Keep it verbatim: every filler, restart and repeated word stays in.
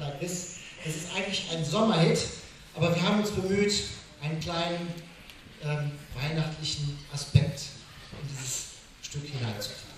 Nachschlag ist. Es ist eigentlich ein Sommerhit, aber wir haben uns bemüht, einen kleinen ähm, weihnachtlichen Aspekt in dieses Stück hineinzubringen.